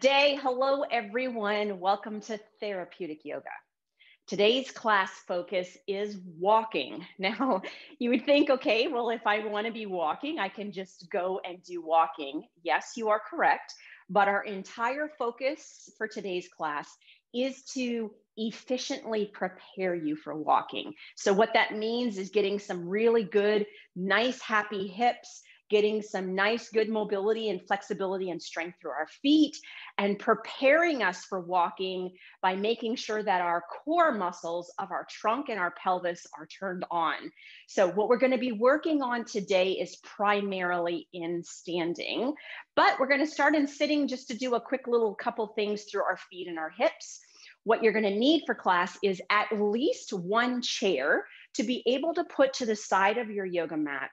Good day. Hello, everyone. Welcome to Therapeutic Yoga. Today's class focus is walking. Now, you would think, okay, well, if I want to be walking, I can just go and do walking. Yes, you are correct. But our entire focus for today's class is to efficiently prepare you for walking. So what that means is getting some really good, nice, happy hips, getting some nice, good mobility and flexibility and strength through our feet, and preparing us for walking by making sure that our core muscles of our trunk and our pelvis are turned on. So what we're going to be working on today is primarily in standing, but we're going to start in sitting just to do a quick little couple things through our feet and our hips. What you're going to need for class is at least one chair to be able to put to the side of your yoga mat,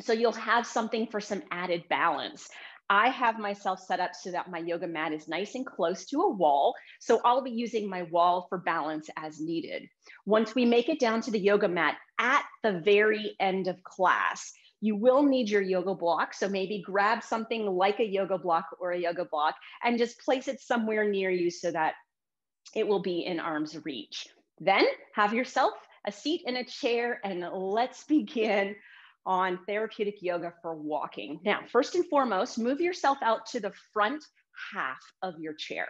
so you'll have something for some added balance. I have myself set up so that my yoga mat is nice and close to a wall, so I'll be using my wall for balance as needed. Once we make it down to the yoga mat at the very end of class, you will need your yoga block, so maybe grab something like a yoga block or a yoga block and just place it somewhere near you so that it will be in arm's reach. Then have yourself a seat and a chair, and let's begin on therapeutic yoga for walking. Now, first and foremost, move yourself out to the front half of your chair.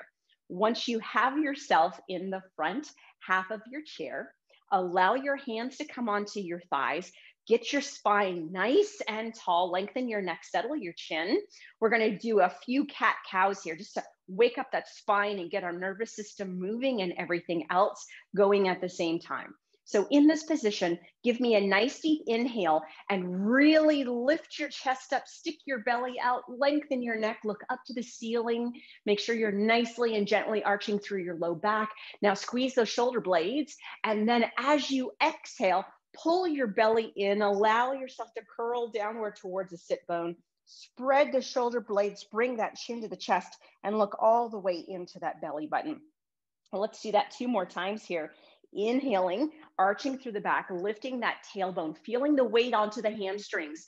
Once you have yourself in the front half of your chair, allow your hands to come onto your thighs, get your spine nice and tall, lengthen your neck, settle your chin. We're gonna do a few cat-cows here just to wake up that spine and get our nervous system moving and everything else going at the same time. So in this position, give me a nice deep inhale and really lift your chest up, stick your belly out, lengthen your neck, look up to the ceiling. Make sure you're nicely and gently arching through your low back. Now squeeze those shoulder blades. And then as you exhale, pull your belly in, allow yourself to curl downward towards the sit bone. Spread the shoulder blades, bring that chin to the chest, and look all the way into that belly button. Well, let's do that two more times here. Inhaling, arching through the back, lifting that tailbone, feeling the weight onto the hamstrings,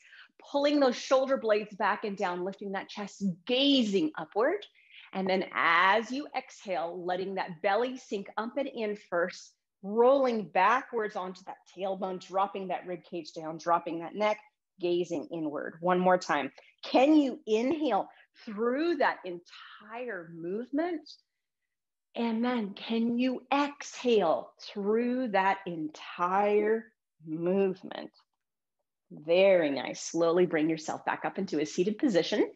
pulling those shoulder blades back and down, lifting that chest, gazing upward. And then as you exhale, letting that belly sink up and in first, rolling backwards onto that tailbone, dropping that rib cage down, dropping that neck, gazing inward. One more time. Can you inhale through that entire movement? And then can you exhale through that entire movement? Very nice. Slowly bring yourself back up into a seated position.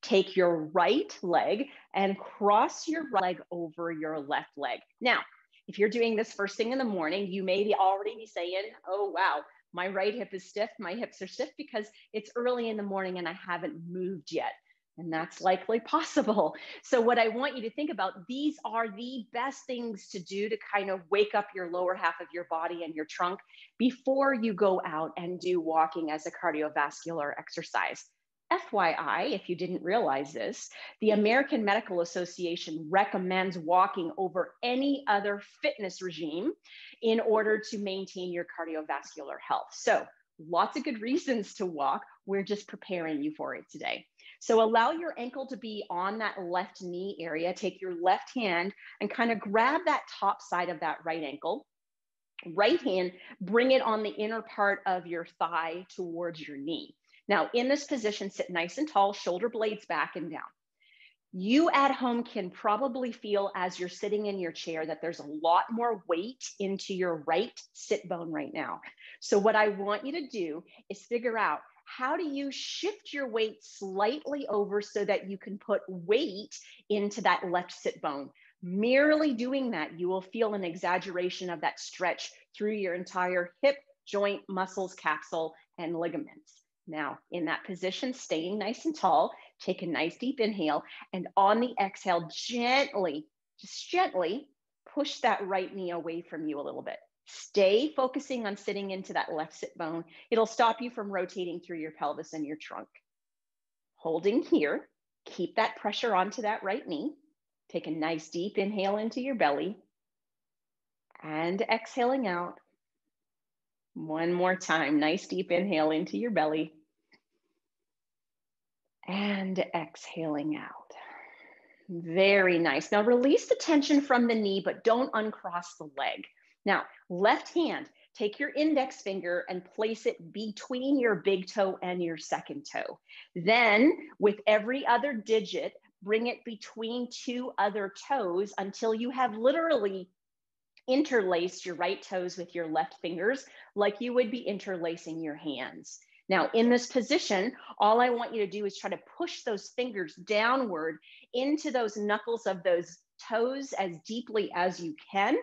Take your right leg and cross your right leg over your left leg. Now, if you're doing this first thing in the morning, you may already be saying, oh, wow, my right hip is stiff. My hips are stiff because it's early in the morning and I haven't moved yet. And that's likely possible. So what I want you to think about, these are the best things to do to kind of wake up your lower half of your body and your trunk before you go out and do walking as a cardiovascular exercise. FYI, if you didn't realize this, the American Medical Association recommends walking over any other fitness regime in order to maintain your cardiovascular health. So lots of good reasons to walk. We're just preparing you for it today. So allow your ankle to be on that left knee area. Take your left hand and kind of grab that top side of that right ankle. Right hand, bring it on the inner part of your thigh towards your knee. Now in this position, sit nice and tall, shoulder blades back and down. You at home can probably feel as you're sitting in your chair that there's a lot more weight into your right sit bone right now. So what I want you to do is figure out, how do you shift your weight slightly over so that you can put weight into that left sit bone? Merely doing that, you will feel an exaggeration of that stretch through your entire hip, joint, muscles, capsule, and ligaments. Now, in that position, staying nice and tall, take a nice deep inhale, and on the exhale, gently, just gently, push that right knee away from you a little bit. Stay focusing on sitting into that left sit bone. It'll stop you from rotating through your pelvis and your trunk. Holding here, keep that pressure onto that right knee. Take a nice deep inhale into your belly and exhaling out. One more time, nice deep inhale into your belly and exhaling out. Very nice. Now release the tension from the knee, but don't uncross the leg. Now, left hand, take your index finger and place it between your big toe and your second toe. Then with every other digit, bring it between two other toes until you have literally interlaced your right toes with your left fingers, like you would be interlacing your hands. Now, in this position, all I want you to do is try to push those fingers downward into those knuckles of those toes as deeply as you can.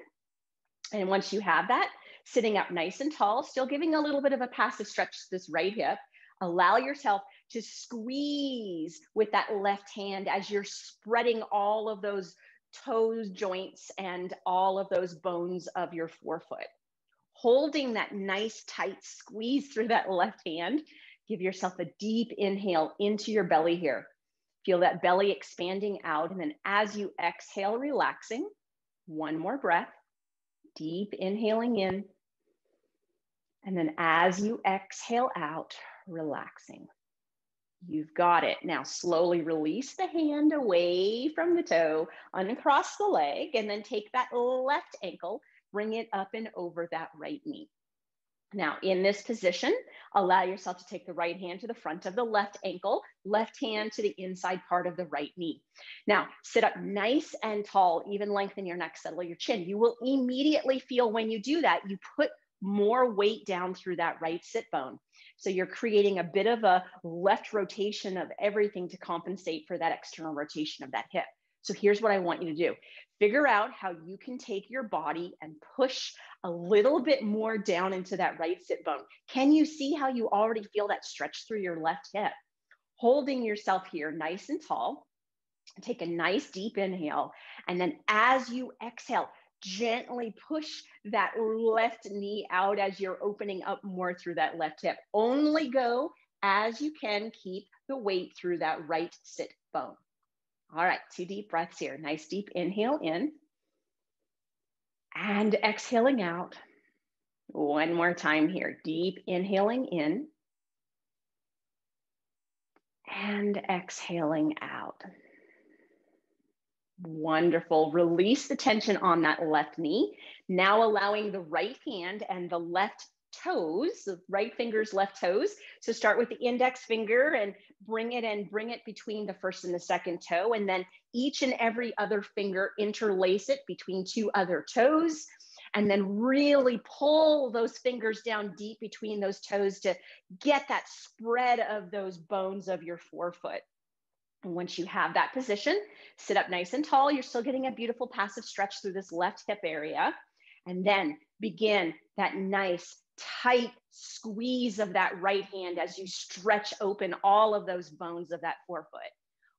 And once you have that, sitting up nice and tall, still giving a little bit of a passive stretch to this right hip, allow yourself to squeeze with that left hand as you're spreading all of those toes joints and all of those bones of your forefoot. Holding that nice tight squeeze through that left hand, give yourself a deep inhale into your belly here. Feel that belly expanding out, and then as you exhale, relaxing. One more breath, deep inhaling in, and then as you exhale out, relaxing. You've got it. Now slowly release the hand away from the toe, uncross the leg, and then take that left ankle, bring it up and over that right knee. Now in this position, allow yourself to take the right hand to the front of the left ankle, left hand to the inside part of the right knee. Now sit up nice and tall, even lengthen your neck, settle your chin. You will immediately feel when you do that, you put more weight down through that right sit bone. So you're creating a bit of a left rotation of everything to compensate for that external rotation of that hip. So here's what I want you to do. Figure out how you can take your body and push a little bit more down into that right sit bone. Can you see how you already feel that stretch through your left hip? Holding yourself here nice and tall, take a nice deep inhale. And then as you exhale, gently push that left knee out as you're opening up more through that left hip. Only go as you can, keep the weight through that right sit bone. All right, two deep breaths here. Nice deep inhale in and exhaling out. One more time here. Deep inhaling in and exhaling out. Wonderful. Release the tension on that left knee. Now allowing the right hand and the left toes, the right fingers, left toes. So start with the index finger and bring it between the first and the second toe. And then each and every other finger, interlace it between two other toes. And then really pull those fingers down deep between those toes to get that spread of those bones of your forefoot. And once you have that position, sit up nice and tall. You're still getting a beautiful passive stretch through this left hip area. And then begin that nice tight squeeze of that right hand as you stretch open all of those bones of that forefoot.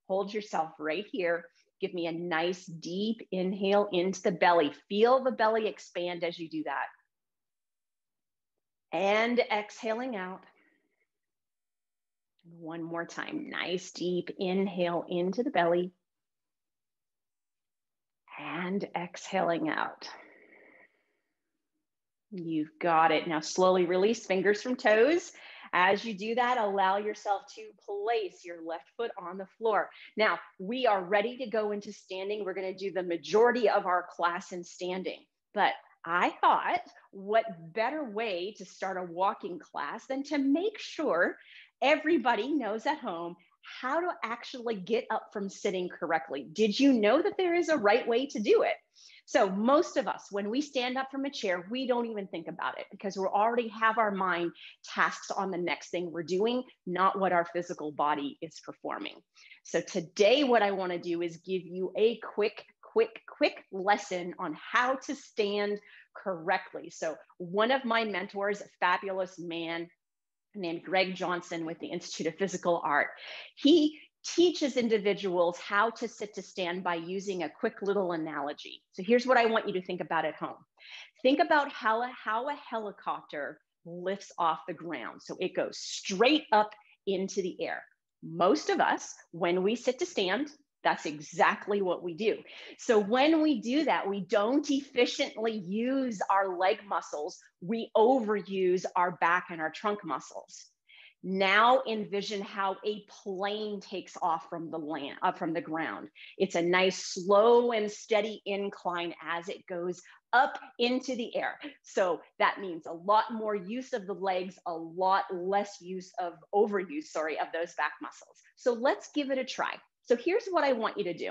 Hold yourself right here. Give me a nice deep inhale into the belly. Feel the belly expand as you do that. And exhaling out. One more time, nice deep inhale into the belly and exhaling out. You've got it. Now slowly release fingers from toes. As you do that, allow yourself to place your left foot on the floor. Now we are ready to go into standing. We're going to do the majority of our class in standing, but I thought what better way to start a walking class than to make sure everybody knows at home how to actually get up from sitting correctly. Did you know that there is a right way to do it? So most of us, when we stand up from a chair, we don't even think about it because we already have our mind tasked on the next thing we're doing, not what our physical body is performing. So today what I want to do is give you a quick lesson on how to stand correctly. So one of my mentors, a fabulous man named Greg Johnson with the Institute of Physical Art, he teaches individuals how to sit to stand by using a quick little analogy. So here's what I want you to think about at home. Think about how a helicopter lifts off the ground. So it goes straight up into the air. Most of us, when we sit to stand, that's exactly what we do. So when we do that, we don't efficiently use our leg muscles. We overuse our back and our trunk muscles. Now envision how a plane takes off from the land, from the ground. It's a nice slow and steady incline as it goes up into the air. So that means a lot more use of the legs, a lot less use of overuse of those back muscles. So let's give it a try. So here's what I want you to do.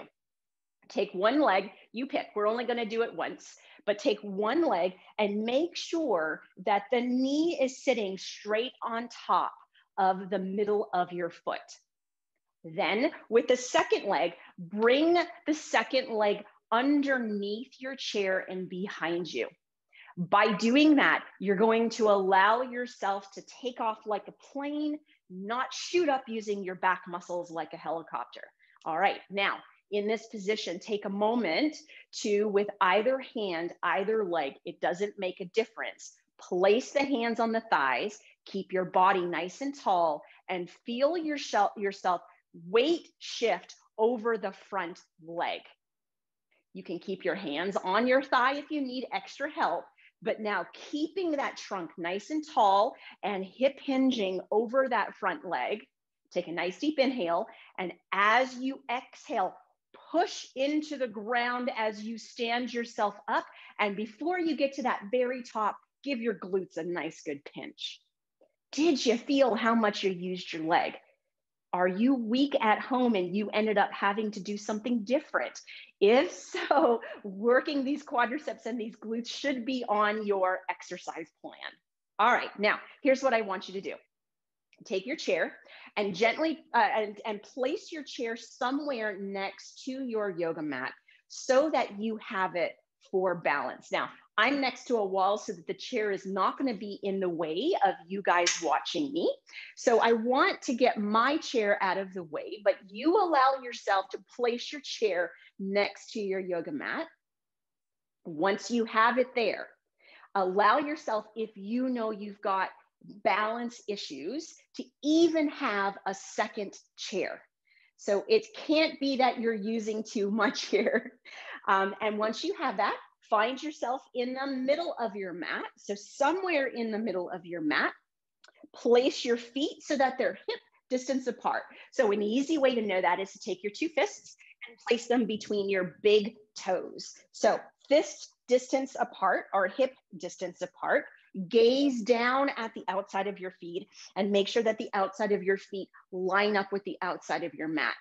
Take one leg, you pick, we're only going to do it once, but take one leg and make sure that the knee is sitting straight on top of the middle of your foot. Then with the second leg, bring the second leg underneath your chair and behind you. By doing that, you're going to allow yourself to take off like a plane, not shoot up using your back muscles like a helicopter. All right, now in this position, take a moment to, with either hand, either leg, it doesn't make a difference, place the hands on the thighs, keep your body nice and tall, and feel yourself weight shift over the front leg. You can keep your hands on your thigh if you need extra help, but now keeping that trunk nice and tall and hip hinging over that front leg. Take a nice deep inhale, and as you exhale, push into the ground as you stand yourself up, and before you get to that very top, give your glutes a nice good pinch. Did you feel how much you used your leg? Are you weak at home and you ended up having to do something different? If so, working these quadriceps and these glutes should be on your exercise plan. All right, now here's what I want you to do. Take your chair and gently and place your chair somewhere next to your yoga mat so that you have it for balance. Now, I'm next to a wall so that the chair is not going to be in the way of you guys watching me. So I want to get my chair out of the way, but you allow yourself to place your chair next to your yoga mat. Once you have it there, allow yourself, if you know you've got balance issues, to even have a second chair. So it can't be that you're using too much here. And once you have that, find yourself in the middle of your mat. So somewhere in the middle of your mat, place your feet so that they're hip distance apart. So an easy way to know that is to take your two fists and place them between your big toes. So fist distance apart or hip distance apart. Gaze down at the outside of your feet and make sure that the outside of your feet line up with the outside of your mat.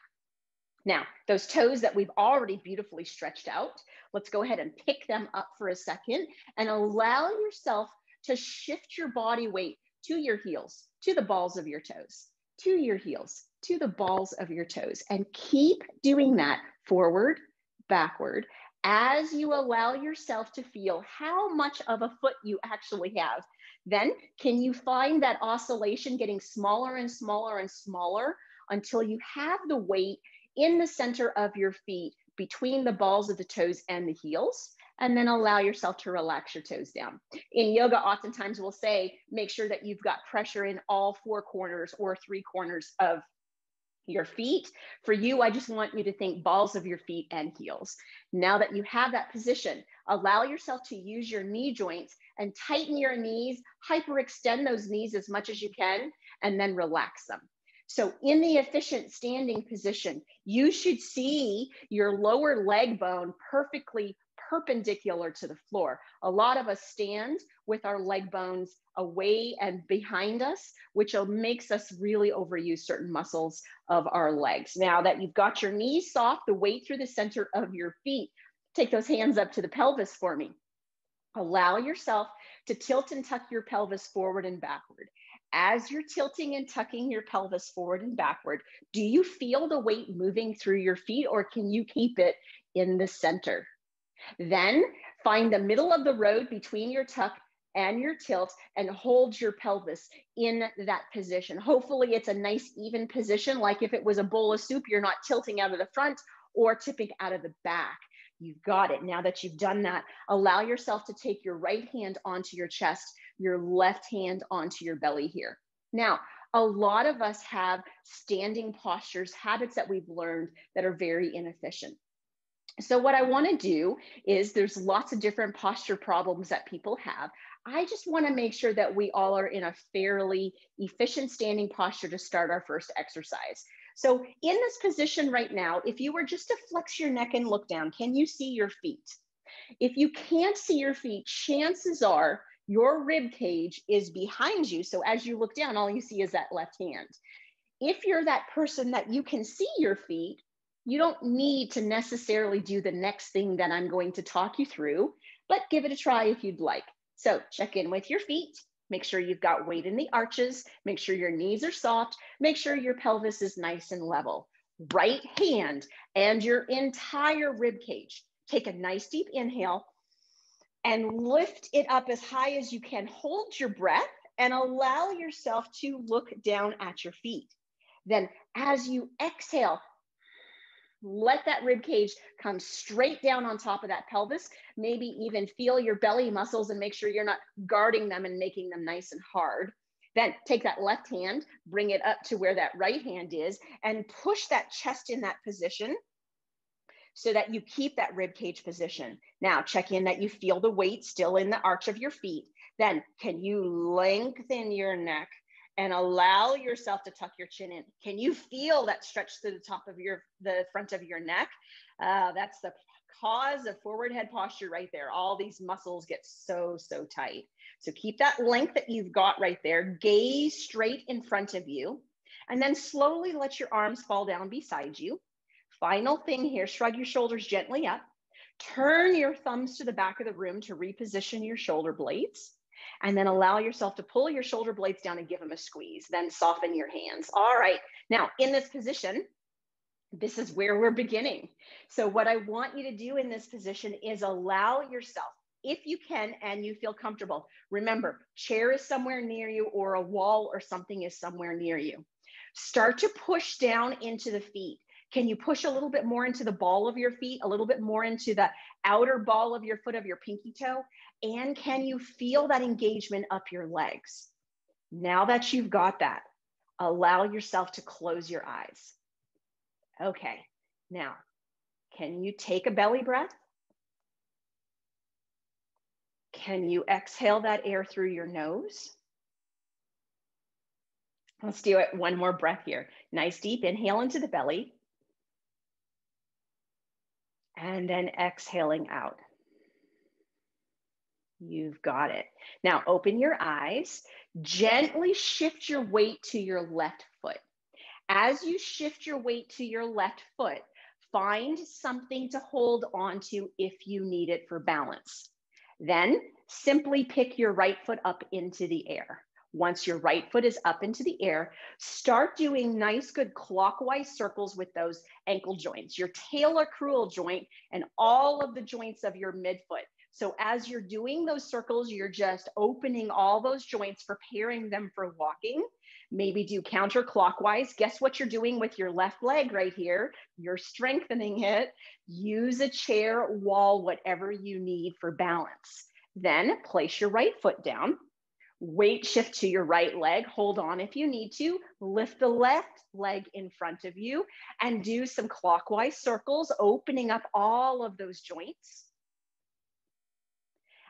Now, those toes that we've already beautifully stretched out, let's go ahead and pick them up for a second and allow yourself to shift your body weight to your heels, to the balls of your toes, to your heels, to the balls of your toes, and keep doing that forward, backward, as you allow yourself to feel how much of a foot you actually have. Then can you find that oscillation getting smaller and smaller and smaller until you have the weight in the center of your feet between the balls of the toes and the heels, and then allow yourself to relax your toes down. In yoga, oftentimes we'll say, make sure that you've got pressure in all four corners or three corners of your feet. For you, I just want you to think balls of your feet and heels. Now that you have that position, allow yourself to use your knee joints and tighten your knees, hyperextend those knees as much as you can, and then relax them. So in the efficient standing position, you should see your lower leg bone perfectly perpendicular to the floor. A lot of us stand with our leg bones away and behind us, which makes us really overuse certain muscles of our legs. Now that you've got your knees soft, the weight through the center of your feet, take those hands up to the pelvis for me. Allow yourself to tilt and tuck your pelvis forward and backward. As you're tilting and tucking your pelvis forward and backward, do you feel the weight moving through your feet, or can you keep it in the center? Then find the middle of the road between your tuck and your tilt and hold your pelvis in that position. Hopefully it's a nice even position, like if it was a bowl of soup, you're not tilting out of the front or tipping out of the back. You've got it. Now that you've done that, allow yourself to take your right hand onto your chest, your left hand onto your belly here. Now, a lot of us have standing postures, habits that we've learned that are very inefficient. So what I want to do is there's lots of different posture problems that people have. I just want to make sure that we all are in a fairly efficient standing posture to start our first exercise. So in this position right now, if you were just to flex your neck and look down, can you see your feet? If you can't see your feet, chances are your rib cage is behind you. So as you look down, all you see is that left hand. If you're that person that you can see your feet, you don't need to necessarily do the next thing that I'm going to talk you through, but give it a try if you'd like. So check in with your feet. Make sure you've got weight in the arches. Make sure your knees are soft. Make sure your pelvis is nice and level. Right hand and your entire rib cage. Take a nice deep inhale and lift it up as high as you can. Hold your breath and allow yourself to look down at your feet. Then as you exhale, let that rib cage come straight down on top of that pelvis. Maybe even feel your belly muscles and make sure you're not guarding them and making them nice and hard. Then take that left hand, bring it up to where that right hand is, and push that chest in that position so that you keep that rib cage position. Now check in that you feel the weight still in the arch of your feet. Then can you lengthen your neck and allow yourself to tuck your chin in? Can you feel that stretch through the top of the front of your neck? That's the cause of forward head posture right there. All these muscles get so, so tight. So keep that length that you've got right there. Gaze straight in front of you. And then slowly let your arms fall down beside you. Final thing here, shrug your shoulders gently up. Turn your thumbs to the back of the room to reposition your shoulder blades. And then allow yourself to pull your shoulder blades down and give them a squeeze. Then soften your hands. All right. Now, in this position, this is where we're beginning. So what I want you to do in this position is allow yourself, if you can and you feel comfortable, remember, chair is somewhere near you or a wall or something is somewhere near you. Start to push down into the feet. Can you push a little bit more into the ball of your feet, a little bit more into the outer ball of your foot of your pinky toe? And can you feel that engagement up your legs? Now that you've got that, allow yourself to close your eyes. Okay, now, can you take a belly breath? Can you exhale that air through your nose? Let's do it one more breath here. Nice deep inhale into the belly. And then exhaling out. You've got it. Now open your eyes. Gently shift your weight to your left foot. As you shift your weight to your left foot, find something to hold onto if you need it for balance. Then simply pick your right foot up into the air. Once your right foot is up into the air, start doing nice, good clockwise circles with those ankle joints, your tailocrural joint, and all of the joints of your midfoot. So as you're doing those circles, you're just opening all those joints, preparing them for walking. Maybe do counterclockwise. Guess what you're doing with your left leg right here? You're strengthening it. Use a chair, wall, whatever you need for balance. Then place your right foot down. Weight shift to your right leg, hold on if you need to, lift the left leg in front of you and do some clockwise circles, opening up all of those joints.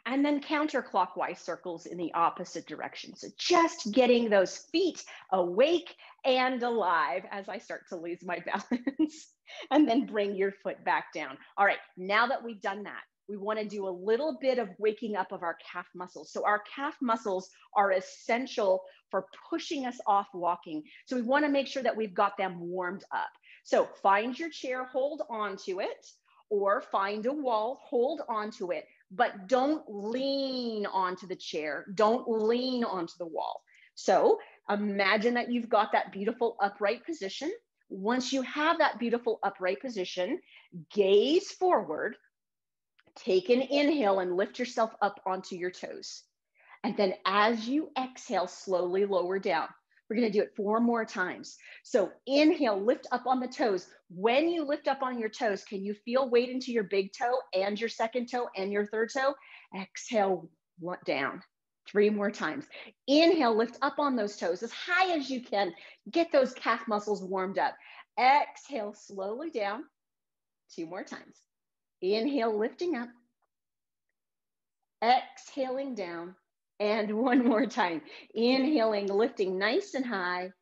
And then counterclockwise circles in the opposite direction. So just getting those feet awake and alive as I start to lose my balance. And then bring your foot back down. All right, now that we've done that, we want to do a little bit of waking up of our calf muscles. So our calf muscles are essential for pushing us off walking. So we want to make sure that we've got them warmed up. So find your chair, hold on to it, or find a wall, hold on to it, but don't lean onto the chair. Don't lean onto the wall. So imagine that you've got that beautiful upright position. Once you have that beautiful upright position, gaze forward. Take an inhale and lift yourself up onto your toes. And then as you exhale, slowly lower down. We're going to do it 4 more times. So inhale, lift up on the toes. When you lift up on your toes, can you feel weight into your big toe and your second toe and your third toe? Exhale, down. 3 more times. Inhale, lift up on those toes as high as you can. Get those calf muscles warmed up. Exhale, slowly down. 2 more times. Inhale, lifting up, exhaling down, And one more time, inhaling, lifting nice and high,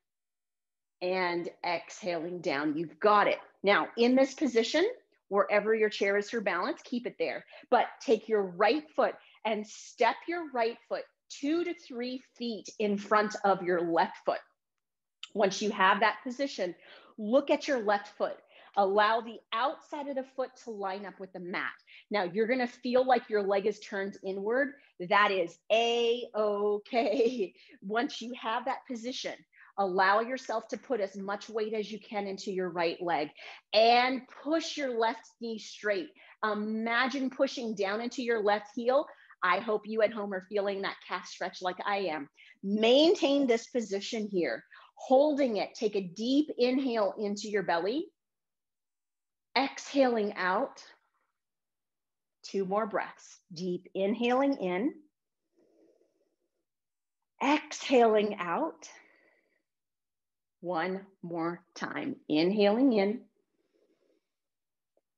and exhaling down. You've got it. Now, in this position, wherever your chair is for balance, keep it there. But take your right foot and step your right foot 2 to 3 feet in front of your left foot. Once you have that position, look at your left foot. Allow the outside of the foot to line up with the mat. Now you're going to feel like your leg is turned inward. That is a-okay. Once you have that position, allow yourself to put as much weight as you can into your right leg and push your left knee straight. Imagine pushing down into your left heel. I hope you at home are feeling that calf stretch like I am. Maintain this position here, holding it. Take a deep inhale into your belly, exhaling out. 2 more breaths. Deep inhaling in, exhaling out. 1 more time. Inhaling in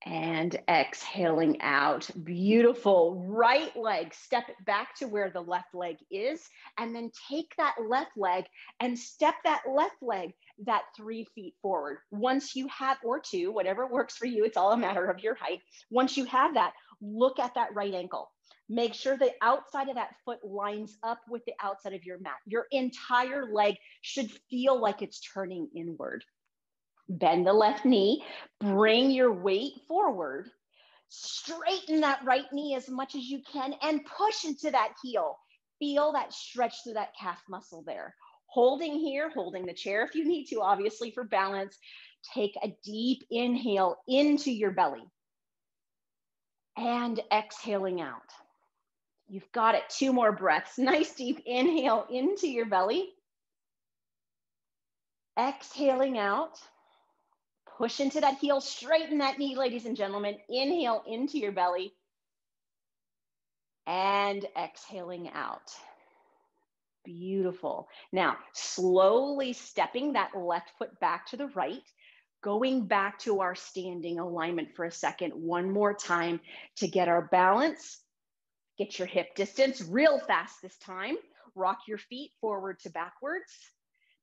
and exhaling out. Beautiful. Right leg, step it back to where the left leg is, and then take that left leg and step that left leg that 3 feet forward. Once you have, or 2, whatever works for you, it's all a matter of your height. Once you have that, look at that right ankle. Make sure the outside of that foot lines up with the outside of your mat. Your entire leg should feel like it's turning inward. Bend the left knee, bring your weight forward, straighten that right knee as much as you can, and push into that heel. Feel that stretch through that calf muscle there. Holding here, holding the chair if you need to, obviously for balance. Take a deep inhale into your belly and exhaling out. You've got it. 2 more breaths. Nice deep inhale into your belly. Exhaling out. Push into that heel, straighten that knee, ladies and gentlemen. Inhale into your belly and exhaling out. Beautiful. Now, slowly stepping that left foot back to the right, going back to our standing alignment for a second, 1 more time to get our balance. Get your hip distance real fast this time. Rock your feet forward to backwards.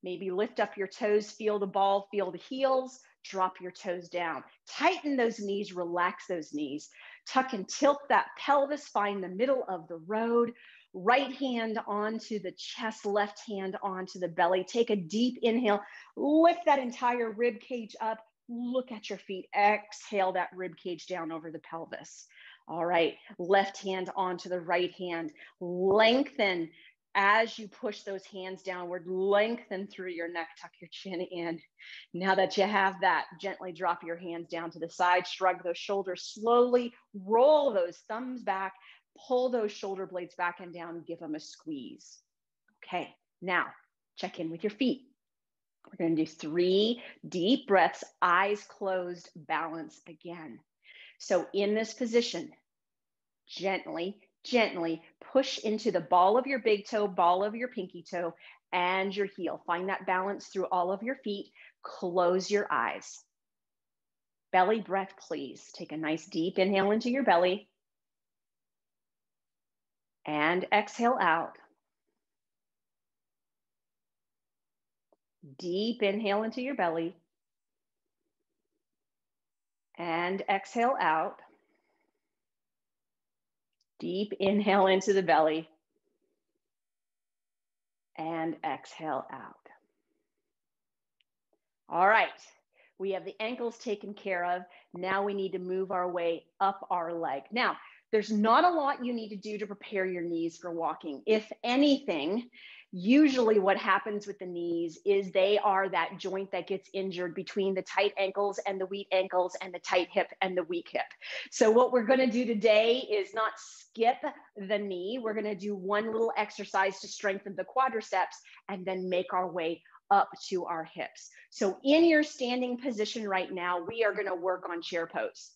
Maybe lift up your toes, feel the ball, feel the heels. Drop your toes down. Tighten those knees, relax those knees. Tuck and tilt that pelvis, find the middle of the road. Right hand onto the chest, left hand onto the belly. Take a deep inhale, lift that entire rib cage up. Look at your feet. Exhale that rib cage down over the pelvis. All right, left hand onto the right hand. Lengthen as you push those hands downward. Lengthen through your neck, tuck your chin in. Now that you have that, gently drop your hands down to the side, shrug those shoulders slowly, roll those thumbs back, pull those shoulder blades back and down, give them a squeeze. Okay, now check in with your feet. We're gonna do 3 deep breaths, eyes closed, balance again. So in this position, gently push into the ball of your big toe, ball of your pinky toe, and your heel. Find that balance through all of your feet. Close your eyes. Belly breath, please. Take a nice deep inhale into your belly. And exhale out. Deep inhale into your belly. And exhale out. Deep inhale into the belly. And exhale out. All right. We have the ankles taken care of. Now we need to move our way up our leg. Now, there's not a lot you need to do to prepare your knees for walking. If anything, usually what happens with the knees is they are that joint that gets injured between the tight ankles and the weak ankles and the tight hip and the weak hip. So what we're going to do today is not skip the knee. We're going to do one little exercise to strengthen the quadriceps and then make our way up to our hips. So in your standing position right now, we are going to work on chair pose.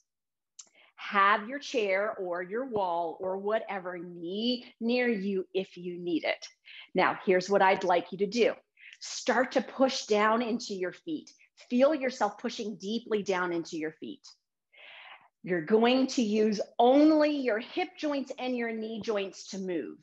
Have your chair or your wall or whatever near you if you need it. Now, here's what I'd like you to do. Start to push down into your feet. Feel yourself pushing deeply down into your feet. You're going to use only your hip joints and your knee joints to move.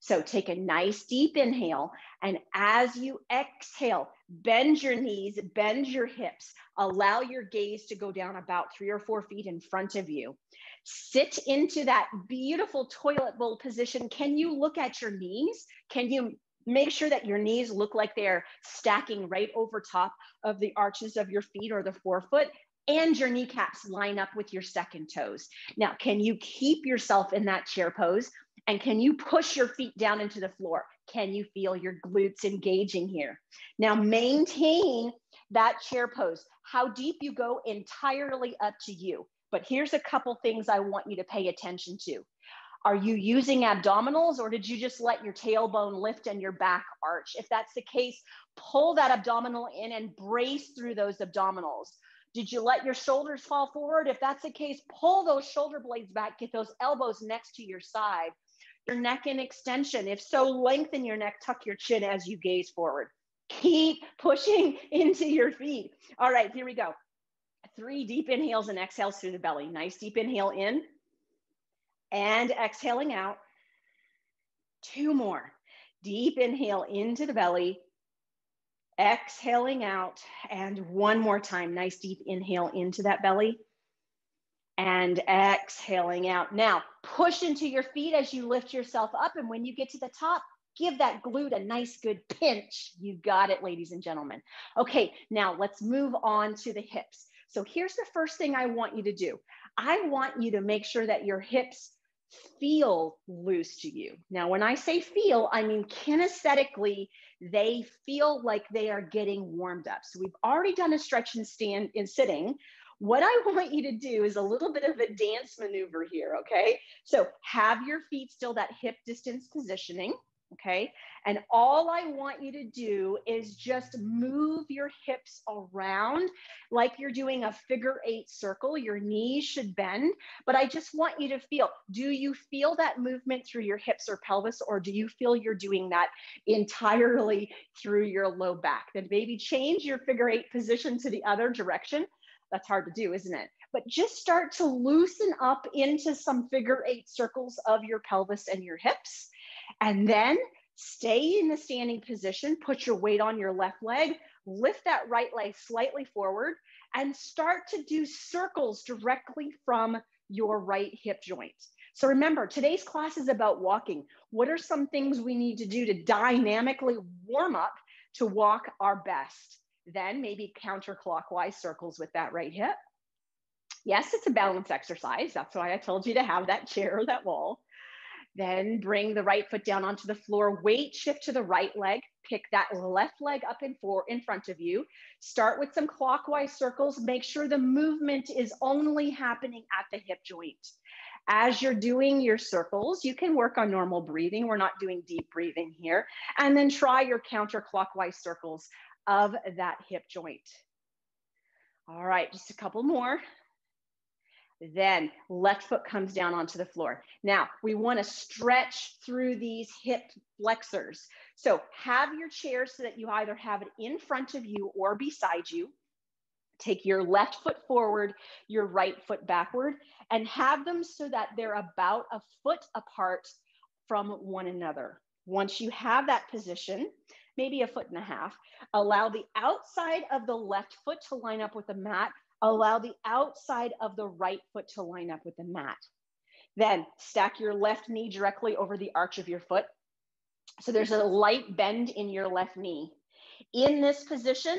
So take a nice deep inhale, and as you exhale, bend your knees, bend your hips, allow your gaze to go down about 3 or 4 feet in front of you. Sit into that beautiful toilet bowl position. Can you look at your knees? Can you make sure that your knees look like they're stacking right over top of the arches of your feet or the forefoot? And your kneecaps line up with your second toes. Now, can you keep yourself in that chair pose? And can you push your feet down into the floor? Can you feel your glutes engaging here? Now, maintain that chair pose. How deep you go, entirely up to you. But here's a couple things I want you to pay attention to. Are you using abdominals, or did you just let your tailbone lift and your back arch? If that's the case, pull that abdominal in and brace through those abdominals. Did you let your shoulders fall forward? If that's the case, pull those shoulder blades back, get those elbows next to your side, your neck in extension. If so, lengthen your neck, tuck your chin as you gaze forward. Keep pushing into your feet. All right, here we go. 3 deep inhales and exhales through the belly. Nice deep inhale in and exhaling out. 2 more. Deep inhale into the belly. Exhaling out, and 1 more time. Nice deep inhale into that belly and exhaling out. Now, push into your feet as you lift yourself up, and when you get to the top, give that glute a nice good pinch. You got it, ladies and gentlemen. Okay, now let's move on to the hips. So here's the first thing I want you to do. I want you to make sure that your hips feel loose to you. Now, when I say feel, I mean kinesthetically, they feel like they are getting warmed up. So we've already done a stretch and stand in sitting. What I want you to do is a little bit of a dance maneuver here, okay? So have your feet still that hip distance positioning, okay? And all I want you to do is just move your hips around like you're doing a figure-8 circle. Your knees should bend, but I just want you to feel, do you feel that movement through your hips or pelvis, or do you feel you're doing that entirely through your low back? Then maybe change your figure-8 position to the other direction. That's hard to do, isn't it? But just start to loosen up into some figure-8 circles of your pelvis and your hips. And then stay in the standing position, put your weight on your left leg, lift that right leg slightly forward, and start to do circles directly from your right hip joint. So remember, today's class is about walking. What are some things we need to do to dynamically warm up to walk our best? Then maybe counterclockwise circles with that right hip. Yes, it's a balance exercise. That's why I told you to have that chair or that wall. Then bring the right foot down onto the floor, weight shift to the right leg, pick that left leg up and in front of you. Start with some clockwise circles. Make sure the movement is only happening at the hip joint. As you're doing your circles, you can work on normal breathing. We're not doing deep breathing here. And then try your counterclockwise circles of that hip joint. All right, just a couple more. Then left foot comes down onto the floor. Now we want to stretch through these hip flexors. So have your chair so that you either have it in front of you or beside you. Take your left foot forward, your right foot backward, and have them so that they're about a foot apart from one another. Once you have that position, maybe a foot and a half, allow the outside of the left foot to line up with the mat. Allow the outside of the right foot to line up with the mat. Then stack your left knee directly over the arch of your foot. So there's a light bend in your left knee. In this position,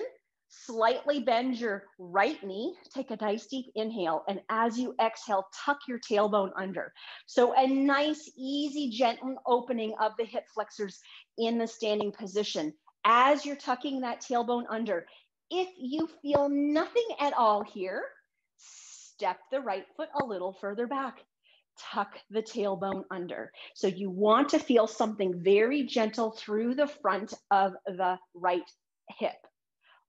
slightly bend your right knee. Take a nice deep inhale. And as you exhale, tuck your tailbone under. So a nice, easy, gentle opening of the hip flexors in the standing position. As you're tucking that tailbone under, if you feel nothing at all here, step the right foot a little further back. Tuck the tailbone under. So you want to feel something very gentle through the front of the right hip.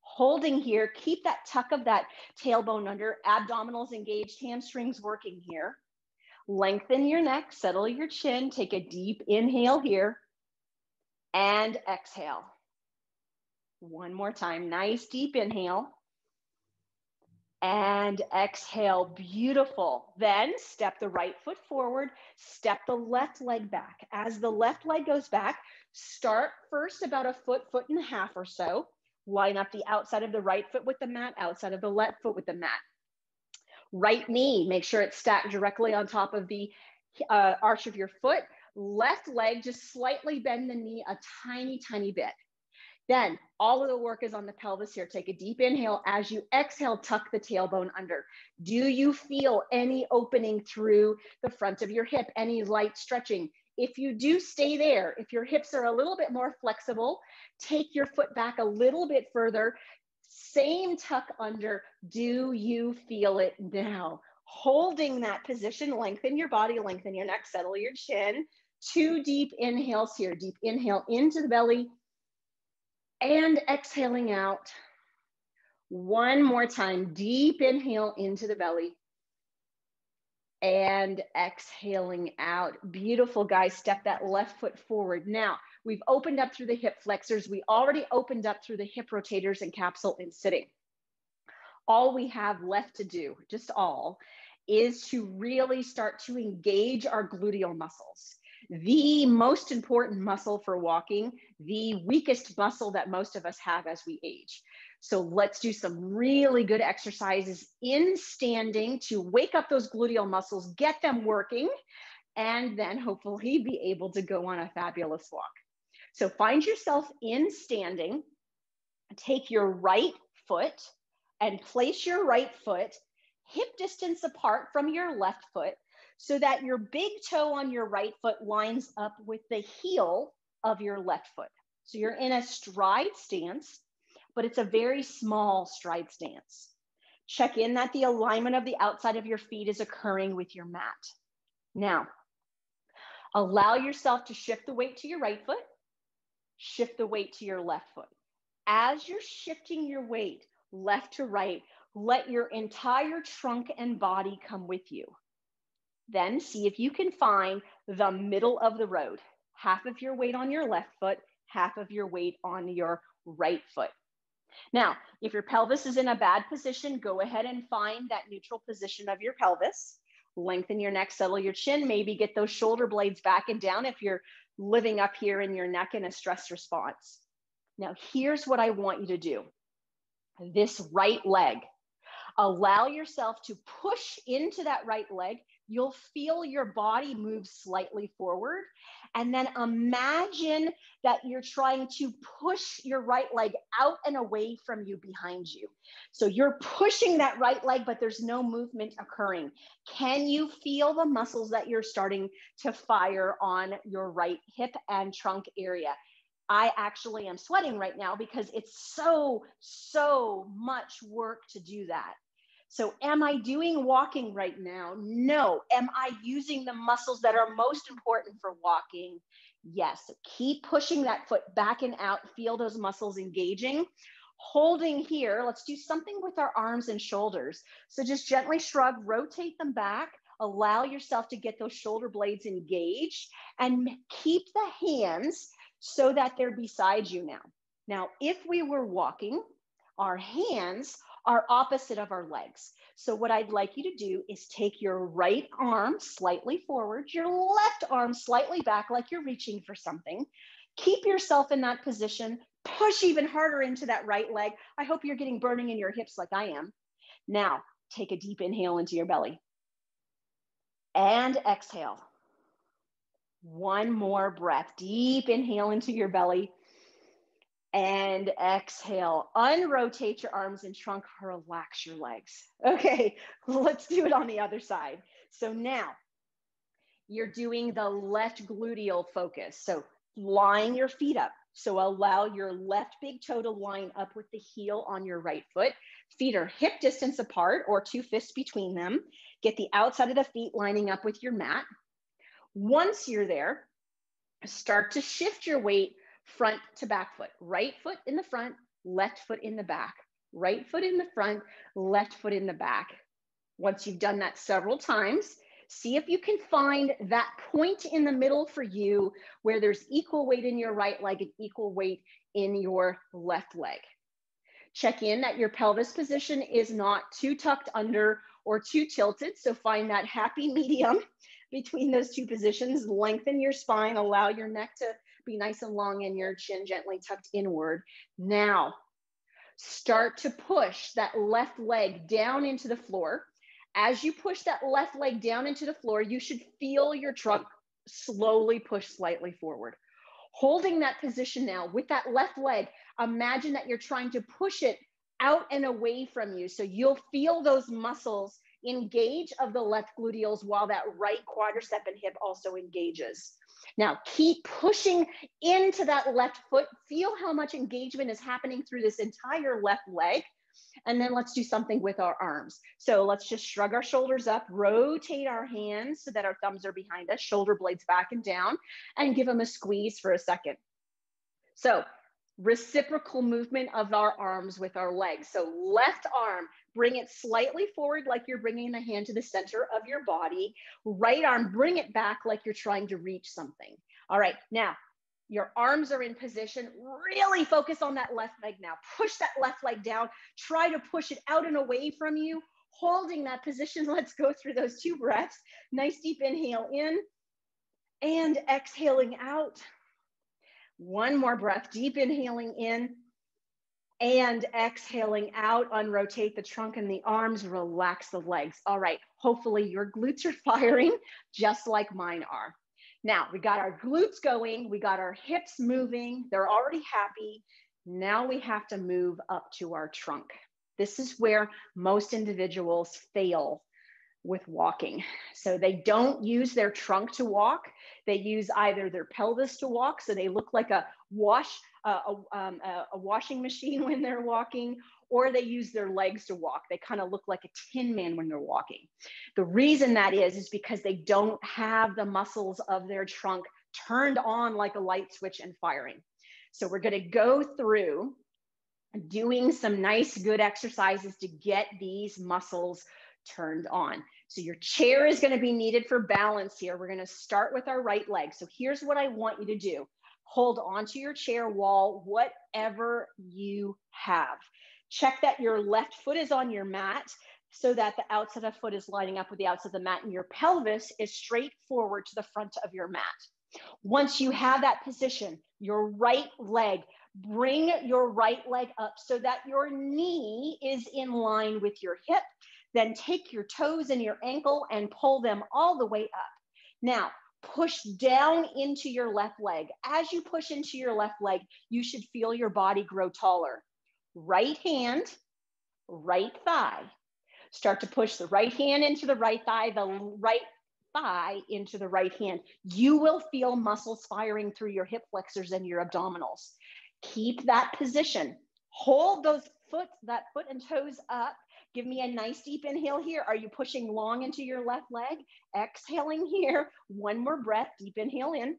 Holding here, keep that tuck of that tailbone under, abdominals engaged, hamstrings working here. Lengthen your neck, settle your chin, take a deep inhale here, and exhale. 1 more time, nice deep inhale and exhale, beautiful. Then step the right foot forward, step the left leg back. As the left leg goes back, start first about a foot, foot and a half or so. Line up the outside of the right foot with the mat, outside of the left foot with the mat. Right knee, make sure it's stacked directly on top of the arch of your foot. Left leg, just slightly bend the knee a tiny, tiny bit. Then all of the work is on the pelvis here. Take a deep inhale. As you exhale, tuck the tailbone under. Do you feel any opening through the front of your hip, any light stretching? If you do, stay there. If your hips are a little bit more flexible, take your foot back a little bit further. Same tuck under. Do you feel it now? Holding that position, lengthen your body, lengthen your neck, settle your chin. Two deep inhales here. Deep inhale into the belly and exhaling out. One more time. Deep inhale into the belly and exhaling out. Beautiful, guys. Step that left foot forward. Now, we've opened up through the hip flexors. We already opened up through the hip rotators and capsule in sitting. All we have left to do, just all, is to really start to engage our gluteal muscles. The most important muscle for walking, the weakest muscle that most of us have as we age. So let's do some really good exercises in standing to wake up those gluteal muscles, get them working, and then hopefully be able to go on a fabulous walk. So find yourself in standing, take your right foot and place your right foot hip distance apart from your left foot so that your big toe on your right foot lines up with the heel of your left foot. So you're in a stride stance, but it's a very small stride stance. Check in that the alignment of the outside of your feet is occurring with your mat. Now, allow yourself to shift the weight to your right foot, shift the weight to your left foot. As you're shifting your weight left to right, let your entire trunk and body come with you. Then see if you can find the middle of the road, half of your weight on your left foot, half of your weight on your right foot. Now, if your pelvis is in a bad position, go ahead and find that neutral position of your pelvis. Lengthen your neck, settle your chin, maybe get those shoulder blades back and down if you're living up here in your neck in a stress response. Now, here's what I want you to do. This right leg, allow yourself to push into that right leg. You'll feel your body move slightly forward. And then imagine that you're trying to push your right leg out and away from you behind you. So you're pushing that right leg, but there's no movement occurring. Can you feel the muscles that you're starting to fire on your right hip and trunk area? I actually am sweating right now because it's so much work to do that. So am I doing walking right now? No. Am I using the muscles that are most important for walking? Yes. So keep pushing that foot back and out. Feel those muscles engaging. Holding here, let's do something with our arms and shoulders. So just gently shrug, rotate them back. Allow yourself to get those shoulder blades engaged and keep the hands so that they're beside you now. Now, if we were walking, our hands are opposite of our legs. So what I'd like you to do is take your right arm slightly forward, your left arm slightly back like you're reaching for something. Keep yourself in that position. Push even harder into that right leg. I hope you're getting burning in your hips like I am. Now, take a deep inhale into your belly. And exhale. One more breath. Deep inhale into your belly. And exhale, unrotate your arms and trunk, relax your legs. Okay, let's do it on the other side. So now you're doing the left gluteal focus. So line your feet up. So allow your left big toe to line up with the heel on your right foot. Feet are hip distance apart or two fists between them. Get the outside of the feet lining up with your mat. Once you're there, start to shift your weight front to back foot, right foot in the front, left foot in the back, right foot in the front, left foot in the back. Once you've done that several times, see if you can find that point in the middle for you where there's equal weight in your right leg and equal weight in your left leg. Check in that your pelvis position is not too tucked under or too tilted. So find that happy medium between those two positions. Lengthen your spine, allow your neck to be nice and long and your chin gently tucked inward. Now, start to push that left leg down into the floor. As you push that left leg down into the floor, you should feel your trunk slowly push slightly forward. Holding that position now with that left leg, imagine that you're trying to push it out and away from you. So you'll feel those muscles engage of the left gluteals while that right quadricep and hip also engages. Now keep pushing into that left foot. Feel how much engagement is happening through this entire left leg. And then let's do something with our arms. So let's just shrug our shoulders up, rotate our hands so that our thumbs are behind us, shoulder blades back and down, and give them a squeeze for a second. So reciprocal movement of our arms with our legs. So left arm, bring it slightly forward like you're bringing the hand to the center of your body. Right arm, bring it back like you're trying to reach something. All right, now. Your arms are in position. Really focus on that left leg now. Push that left leg down. Try to push it out and away from you. Holding that position, let's go through those two breaths. Nice deep inhale in and exhaling out. One more breath, deep inhaling in and exhaling out. Unrotate the trunk and the arms, relax the legs. All right, hopefully your glutes are firing just like mine are. Now, we got our glutes going, we got our hips moving, they're already happy. Now we have to move up to our trunk. This is where most individuals fail with walking. So they don't use their trunk to walk, they use either their pelvis to walk, so they look like a washing machine when they're walking, or they use their legs to walk. They kind of look like a tin man when they're walking. The reason that is because they don't have the muscles of their trunk turned on like a light switch and firing. So we're gonna go through doing some nice, good exercises to get these muscles turned on. So your chair is gonna be needed for balance here. We're gonna start with our right leg. So here's what I want you to do. Hold onto your chair wall, whatever you have. Check that your left foot is on your mat so that the outside of the foot is lining up with the outside of the mat and your pelvis is straight forward to the front of your mat. Once you have that position, your right leg, bring your right leg up so that your knee is in line with your hip. Then take your toes and your ankle and pull them all the way up. Now, push down into your left leg. As you push into your left leg, you should feel your body grow taller. Right hand, right thigh. Start to push the right hand into the right thigh into the right hand. You will feel muscles firing through your hip flexors and your abdominals. Keep that position. Hold those foot, that foot and toes up. Give me a nice deep inhale here. Are you pushing long into your left leg? Exhaling here. One more breath, deep inhale in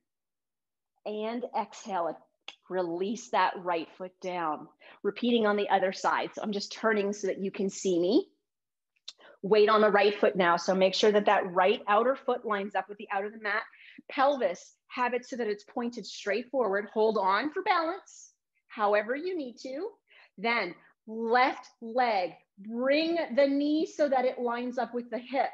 and exhale it. Release that right foot down. Repeating on the other side. So I'm just turning so that you can see me. Weight on the right foot now. So make sure that that right outer foot lines up with the outer of the mat. Pelvis, have it so that it's pointed straight forward. Hold on for balance, however you need to. Then left leg, bring the knee so that it lines up with the hip.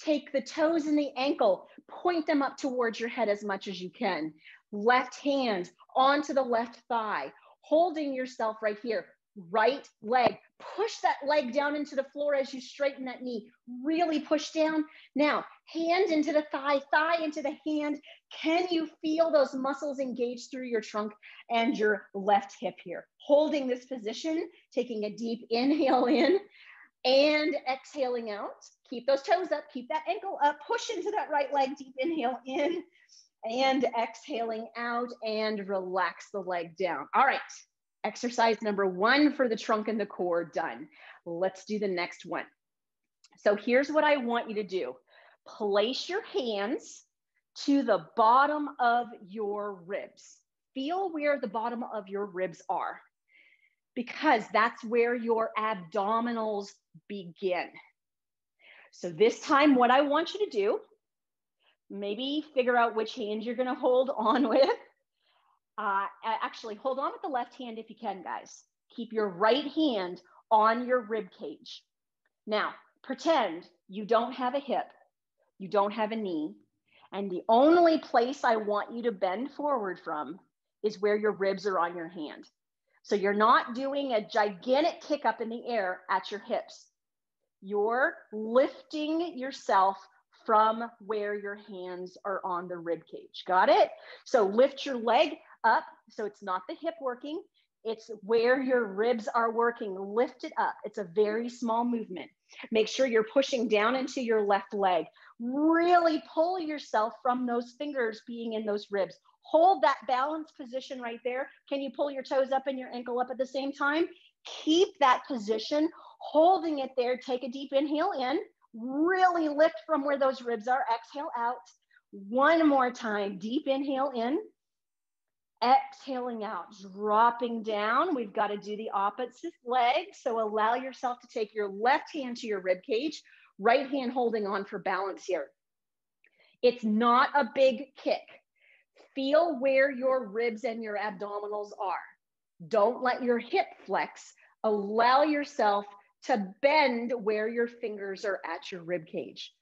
Take the toes and the ankle, point them up towards your head as much as you can. Left hand onto the left thigh, holding yourself right here. Right leg, push that leg down into the floor as you straighten that knee, really push down. Now, hand into the thigh into the hand. Can you feel those muscles engage through your trunk and your left hip here? Holding this position, taking a deep inhale in and exhaling out. Keep those toes up, keep that ankle up, push into that right leg, deep inhale in and exhaling out and relax the leg down. All right. Exercise number one for the trunk and the core done. Let's do the next one. So here's what I want you to do. Place your hands to the bottom of your ribs. Feel where the bottom of your ribs are because that's where your abdominals begin. So this time, what I want you to do, maybe figure out which hand you're gonna hold on with. Actually, hold on with the left hand if you can, guys. Keep your right hand on your rib cage. Now, pretend you don't have a hip, you don't have a knee, and the only place I want you to bend forward from is where your ribs are on your hand. So you're not doing a gigantic kick up in the air at your hips. You're lifting yourself from where your hands are on the rib cage. Got it? So lift your leg up. So it's not the hip working. It's where your ribs are working. Lift it up. It's a very small movement. Make sure you're pushing down into your left leg. Really pull yourself from those fingers being in those ribs. Hold that balance position right there. Can you pull your toes up and your ankle up at the same time? Keep that position, holding it there. Take a deep inhale in. Really lift from where those ribs are. Exhale out. One more time. Deep inhale in. Exhaling out, dropping down. We've got to do the opposite leg. So allow yourself to take your left hand to your rib cage, right hand holding on for balance here. It's not a big kick. Feel where your ribs and your abdominals are. Don't let your hip flex. Allow yourself to bend where your fingers are at your rib cage.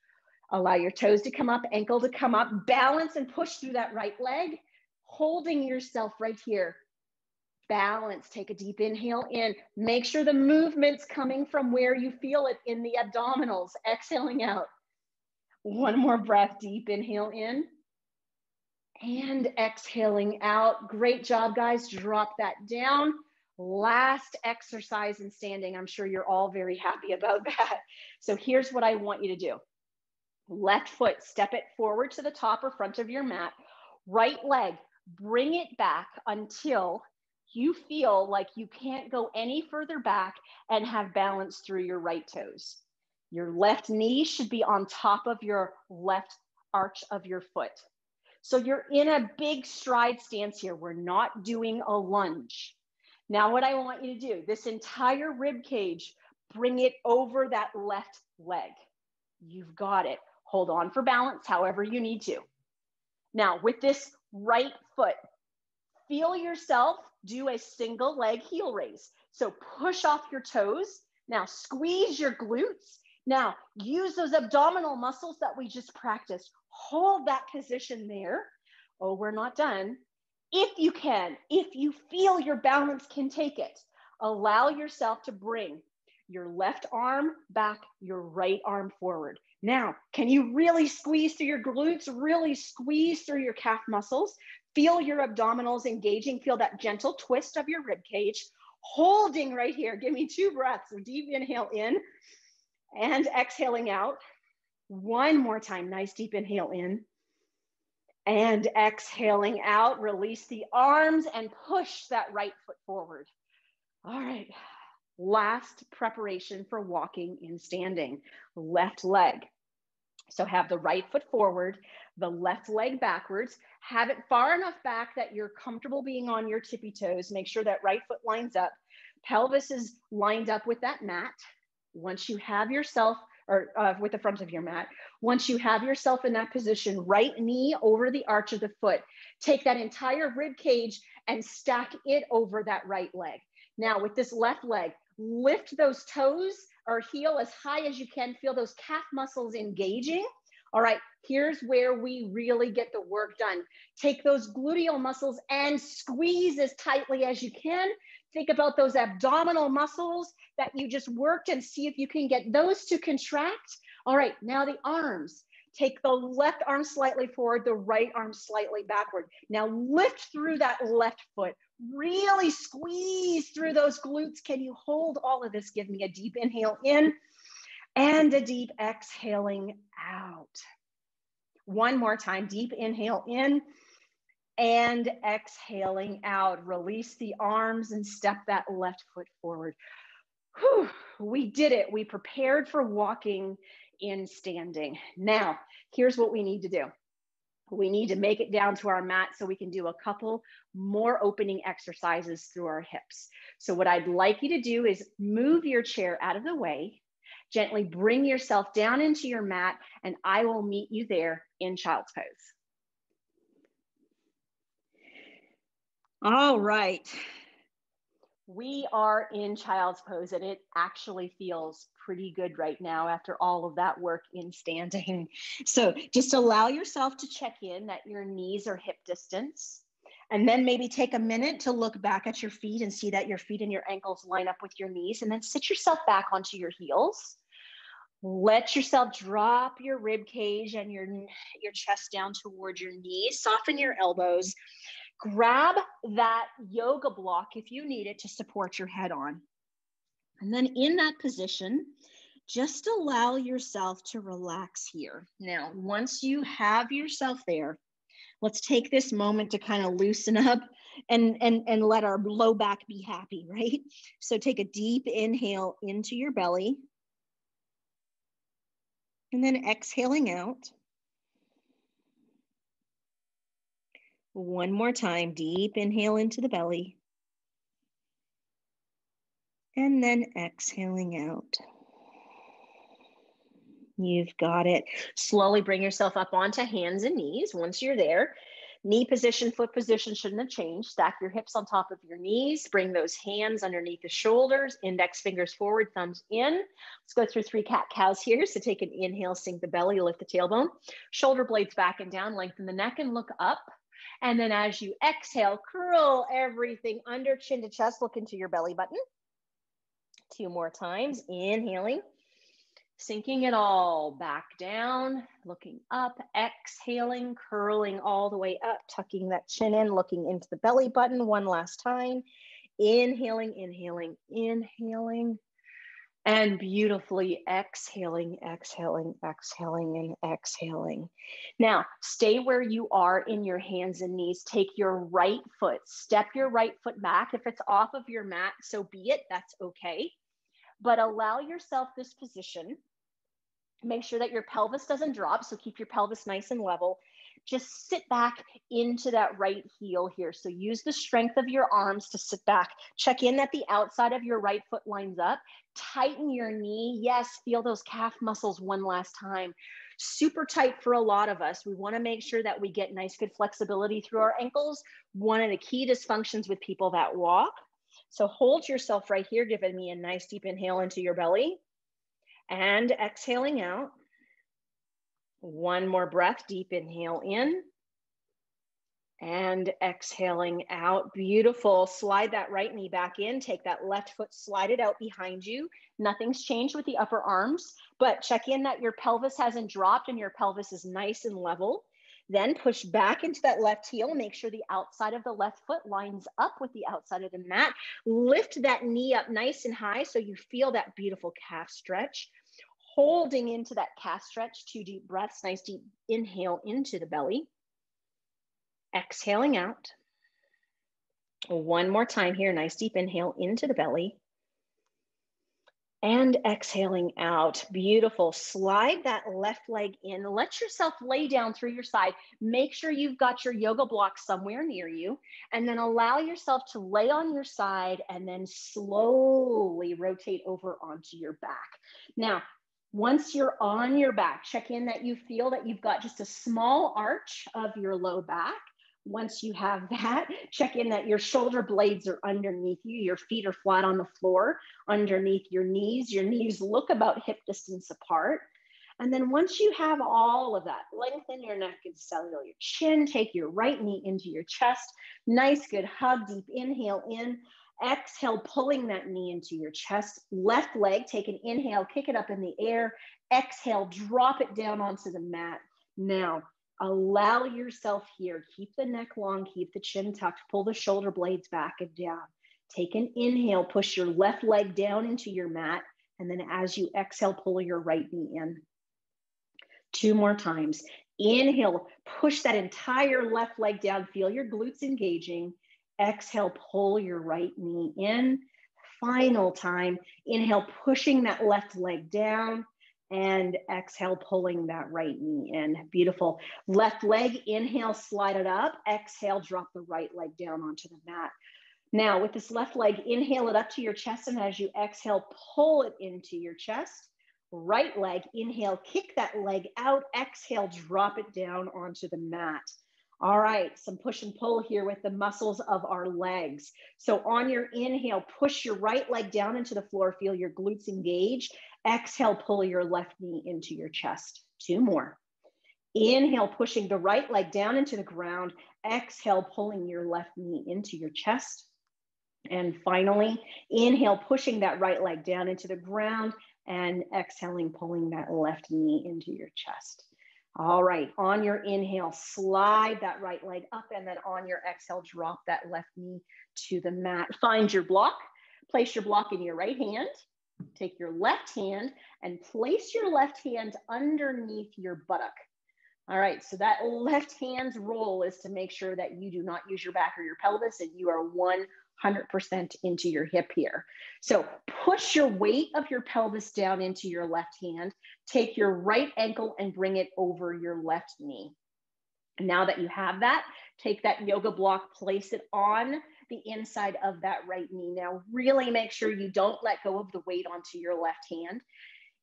Allow your toes to come up, ankle to come up, balance and push through that right leg, holding yourself right here. Balance, take a deep inhale in. Make sure the movement's coming from where you feel it in the abdominals, exhaling out. One more breath, deep inhale in. And exhaling out. Great job, guys. Drop that down. Last exercise in standing. I'm sure you're all very happy about that. So here's what I want you to do. Left foot, step it forward to the top or front of your mat. Right leg, bring it back until you feel like you can't go any further back and have balance through your right toes. Your left knee should be on top of your left arch of your foot. So you're in a big stride stance here. We're not doing a lunge. Now what I want you to do, this entire rib cage, bring it over that left leg. You've got it. Hold on for balance however you need to. Now with this right foot, feel yourself do a single leg heel raise. So push off your toes. Now squeeze your glutes. Now use those abdominal muscles that we just practiced. Hold that position there. Oh, we're not done. If you can, if you feel your balance can take it, allow yourself to bring your left arm back, your right arm forward. Now, can you really squeeze through your glutes, really squeeze through your calf muscles? Feel your abdominals engaging. Feel that gentle twist of your rib cage. Holding right here. Give me two breaths. Deep inhale in and exhaling out. One more time, nice deep inhale in and exhaling out. Release the arms and push that right foot forward. All right, last preparation for walking in standing, left leg. So have the right foot forward, the left leg backwards, have it far enough back that you're comfortable being on your tippy toes. Make sure that right foot lines up. Pelvis is lined up with that mat. Once you have yourself with the front of your mat. Once you have yourself in that position, right knee over the arch of the foot, take that entire rib cage and stack it over that right leg. Now with this left leg, lift those toes or heel as high as you can. Feel those calf muscles engaging. All right, here's where we really get the work done. Take those gluteal muscles and squeeze as tightly as you can. Think about those abdominal muscles that you just worked and see if you can get those to contract. All right, now the arms. Take the left arm slightly forward, the right arm slightly backward. Now lift through that left foot. Really squeeze through those glutes. Can you hold all of this? Give me a deep inhale in and a deep exhaling out. One more time, deep inhale in. And exhaling out, release the arms and step that left foot forward. Whew, we did it. We prepared for walking in standing. Now, here's what we need to do. We need to make it down to our mat so we can do a couple more opening exercises through our hips. So what I'd like you to do is move your chair out of the way, gently bring yourself down into your mat, and I will meet you there in child's pose. All right, We are in child's pose, and it actually feels pretty good right now after all of that work in standing. So just allow yourself to check in that your knees are hip distance, and then maybe take a minute to look back at your feet and see that your feet and your ankles line up with your knees, and then sit yourself back onto your heels. Let yourself drop your rib cage and your chest down towards your knees. Soften your elbows. Grab that yoga block if you need it to support your head on. And then in that position, just allow yourself to relax here. Now, once you have yourself there, let's take this moment to kind of loosen up and let our low back be happy, right? So take a deep inhale into your belly. And then exhaling out. One more time, deep inhale into the belly. And then exhaling out. You've got it. Slowly bring yourself up onto hands and knees. Once you're there, knee position, foot position shouldn't have changed. Stack your hips on top of your knees. Bring those hands underneath the shoulders. Index fingers forward, thumbs in. Let's go through three cat-cows here. So take an inhale, sink the belly, lift the tailbone. Shoulder blades back and down. Lengthen the neck and look up. And then as you exhale, curl everything under chin to chest. Look into your belly button. Two more times. Inhaling. Sinking it all back down, looking up, exhaling, curling all the way up, tucking that chin in, looking into the belly button one last time. Inhaling, inhaling, inhaling, and beautifully exhaling, exhaling, exhaling, and exhaling. Now, stay where you are in your hands and knees. Take your right foot, step your right foot back. If it's off of your mat, so be it, that's okay. But allow yourself this position. Make sure that your pelvis doesn't drop, so keep your pelvis nice and level. Just sit back into that right heel here. So use the strength of your arms to sit back. Check in that the outside of your right foot lines up. Tighten your knee. Yes, feel those calf muscles one last time. Super tight for a lot of us. We want to make sure that we get nice, good flexibility through our ankles. One of the key dysfunctions with people that walk. So hold yourself right here, giving me a nice deep inhale into your belly and exhaling out. One more breath, deep inhale in and exhaling out. Beautiful. Slide that right knee back in. Take that left foot, slide it out behind you. Nothing's changed with the upper arms, but check in that your pelvis hasn't dropped and your pelvis is nice and level. Then push back into that left heel. Make sure the outside of the left foot lines up with the outside of the mat. Lift that knee up nice and high so you feel that beautiful calf stretch. Holding into that calf stretch, two deep breaths, nice deep inhale into the belly. Exhaling out. One more time here, nice deep inhale into the belly. And exhaling out. Beautiful. Slide that left leg in. Let yourself lay down through your side. Make sure you've got your yoga block somewhere near you, and then allow yourself to lay on your side and then slowly rotate over onto your back. Now, once you're on your back, check in that you feel that you've got just a small arch of your low back. Once you have that, check in that your shoulder blades are underneath you, your feet are flat on the floor, underneath your knees look about hip distance apart. And then once you have all of that, lengthen your neck and cellulate your chin, take your right knee into your chest, nice good hug, deep inhale in, exhale, pulling that knee into your chest, left leg, take an inhale, kick it up in the air, exhale, drop it down onto the mat. Now, allow yourself here. Keep the neck long, keep the chin tucked, pull the shoulder blades back and down. Take an inhale, push your left leg down into your mat, and then as you exhale, pull your right knee in. Two more times. Inhale, push that entire left leg down, feel your glutes engaging. Exhale, pull your right knee in. Final time. Inhale, pushing that left leg down. And exhale, pulling that right knee in. Beautiful. Left leg, inhale, slide it up. Exhale, drop the right leg down onto the mat. Now, with this left leg, inhale it up to your chest. And as you exhale, pull it into your chest. Right leg, inhale, kick that leg out. Exhale, drop it down onto the mat. All right, some push and pull here with the muscles of our legs. So on your inhale, push your right leg down into the floor, feel your glutes engage. Exhale, pull your left knee into your chest. Two more. Inhale, pushing the right leg down into the ground. Exhale, pulling your left knee into your chest. And finally, inhale, pushing that right leg down into the ground and exhaling, pulling that left knee into your chest. All right, on your inhale, slide that right leg up, and then on your exhale, drop that left knee to the mat. Find your block, place your block in your right hand, take your left hand and place your left hand underneath your buttock. All right, so that left hand's role is to make sure that you do not use your back or your pelvis and you are 100% into your hip here. So push your weight of your pelvis down into your left hand, take your right ankle and bring it over your left knee. And now that you have that, take that yoga block, place it on the inside of that right knee. Now really make sure you don't let go of the weight onto your left hand.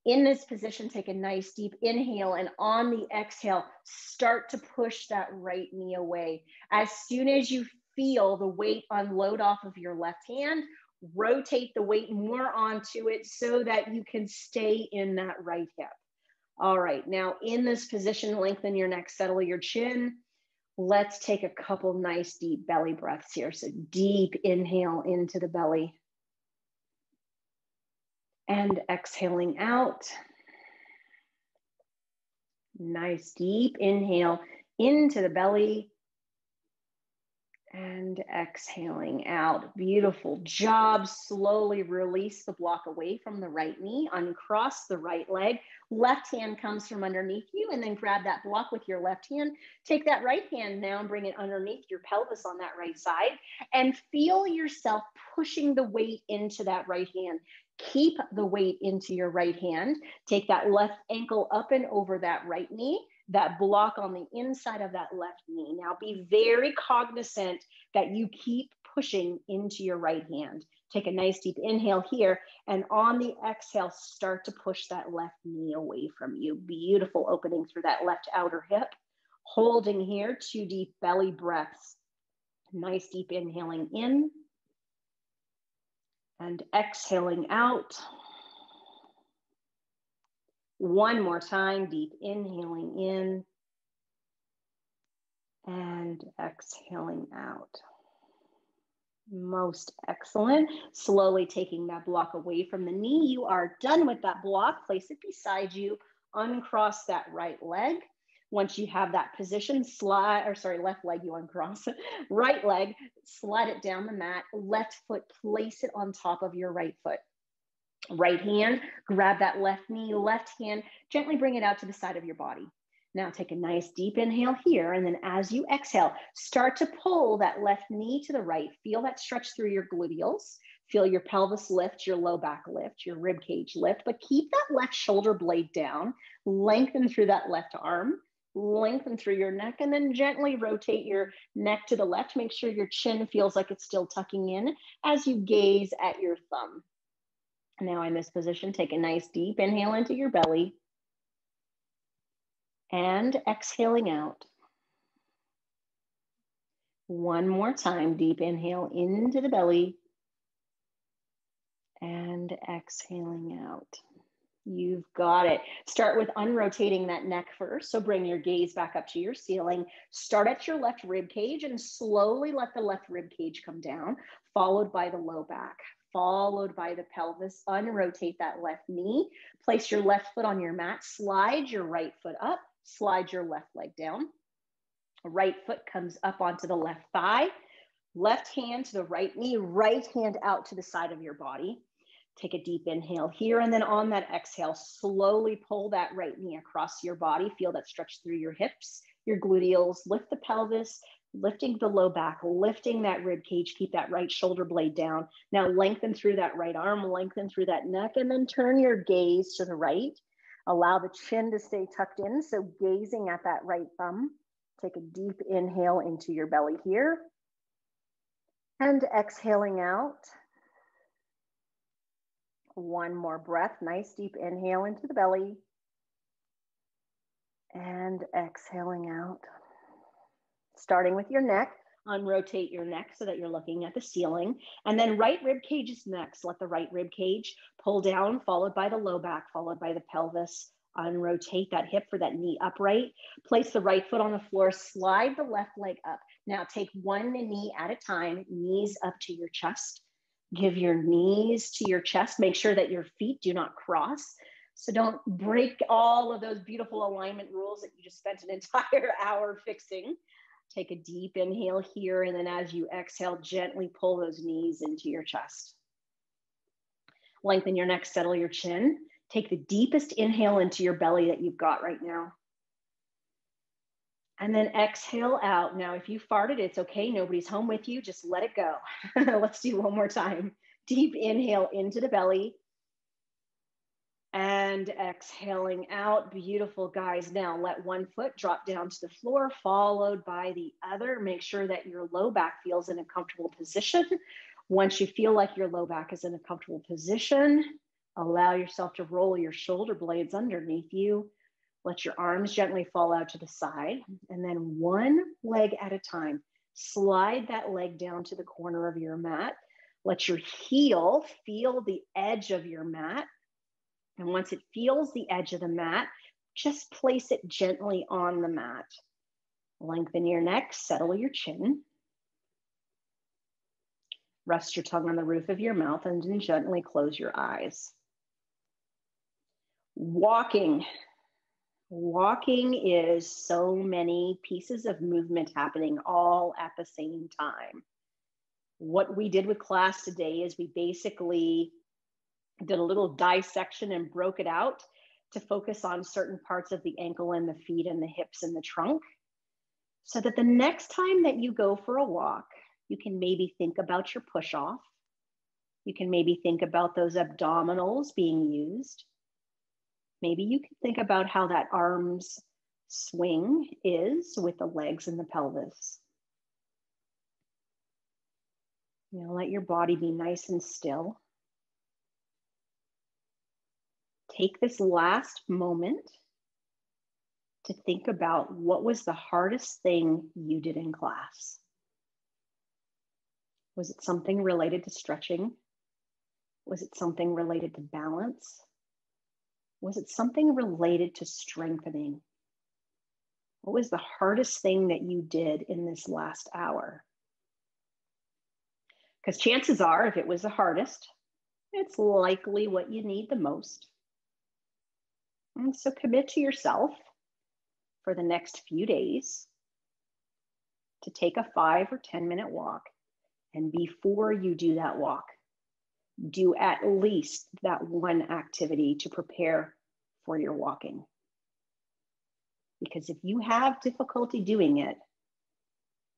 In this position, take a nice deep inhale, and on the exhale, start to push that right knee away. As soon as you feel the weight unload off of your left hand, rotate the weight more onto it so that you can stay in that right hip. All right, now in this position, lengthen your neck, settle your chin. Let's take a couple nice deep belly breaths here. So deep inhale into the belly and exhaling out. Nice deep inhale into the belly and exhaling out. Beautiful job. Slowly release the block away from the right knee, uncross the right leg. Left hand comes from underneath you, and then grab that block with your left hand. Take that right hand now and bring it underneath your pelvis on that right side, and feel yourself pushing the weight into that right hand. Keep the weight into your right hand. Take that left ankle up and over that right knee, that block on the inside of that left knee. Now be very cognizant that you keep pushing into your right hand. Take a nice deep inhale here, and on the exhale, start to push that left knee away from you. Beautiful opening through that left outer hip. Holding here, two deep belly breaths. Nice deep inhaling in and exhaling out. One more time, deep inhaling in and exhaling out. Most excellent. Slowly taking that block away from the knee. You are done with that block. Place it beside you. Uncross that right leg. Once you have that position, left leg you uncross, right leg, slide it down the mat, left foot, place it on top of your right foot. Right hand, grab that left knee, left hand, gently bring it out to the side of your body. Now take a nice deep inhale here, and then as you exhale, start to pull that left knee to the right. Feel that stretch through your gluteals. Feel your pelvis lift, your low back lift, your rib cage lift, but keep that left shoulder blade down. Lengthen through that left arm. Lengthen through your neck, and then gently rotate your neck to the left. Make sure your chin feels like it's still tucking in as you gaze at your thumb. Now in this position, take a nice deep inhale into your belly and exhaling out. One more time, deep inhale into the belly and exhaling out. You've got it. Start with unrotating that neck first. So bring your gaze back up to your ceiling. Start at your left rib cage and slowly let the left rib cage come down, followed by the low back, followed by the pelvis. Unrotate that left knee. Place your left foot on your mat. Slide your right foot up. Slide your left leg down. Right foot comes up onto the left thigh. Left hand to the right knee. Right hand out to the side of your body. Take a deep inhale here, and then on that exhale, slowly pull that right knee across your body. Feel that stretch through your hips, your gluteals. Lift the pelvis, lifting the low back, lifting that rib cage. Keep that right shoulder blade down. Now lengthen through that right arm, lengthen through that neck, and then turn your gaze to the right. Allow the chin to stay tucked in, so gazing at that right thumb. Take a deep inhale into your belly here, and exhaling out. One more breath, nice deep inhale into the belly and exhaling out. starting with your neck. Unrotate your neck so that you're looking at the ceiling, and then right rib cage is next. Let the right rib cage pull down, followed by the low back, followed by the pelvis. Unrotate that hip for that knee upright. Place the right foot on the floor, slide the left leg up. Now take one knee at a time, knees up to your chest. Give your knees to your chest. Make sure that your feet do not cross. So don't break all of those beautiful alignment rules that you just spent an entire hour fixing. Take a deep inhale here, and then as you exhale, gently pull those knees into your chest. Lengthen your neck, settle your chin. Take the deepest inhale into your belly that you've got right now. And then exhale out. Now, if you farted, it's okay. Nobody's home with you. Just let it go. Let's do one more time. Deep inhale into the belly. And exhaling out, beautiful guys. Now let one foot drop down to the floor, followed by the other. Make sure that your low back feels in a comfortable position. Once you feel like your low back is in a comfortable position, allow yourself to roll your shoulder blades underneath you. Let your arms gently fall out to the side. And then one leg at a time, slide that leg down to the corner of your mat. Let your heel feel the edge of your mat. And once it feels the edge of the mat, just place it gently on the mat. Lengthen your neck, settle your chin. Rest your tongue on the roof of your mouth and then gently close your eyes. Walking. Walking is so many pieces of movement happening all at the same time. What we did with class today is we basically did a little dissection and broke it out to focus on certain parts of the ankle and the feet and the hips and the trunk, so that the next time that you go for a walk, you can maybe think about your push off. You can maybe think about those abdominals being used. Maybe you can think about how that arms swing is with the legs and the pelvis. Now let your body be nice and still. Take this last moment to think about what was the hardest thing you did in class. Was it something related to stretching? Was it something related to balance? Was it something related to strengthening? What was the hardest thing that you did in this last hour? Because chances are, if it was the hardest, it's likely what you need the most. And so commit to yourself for the next few days to take a 5 or 10 minute walk. And before you do that walk, do at least that one activity to prepare for your walking. Because if you have difficulty doing it,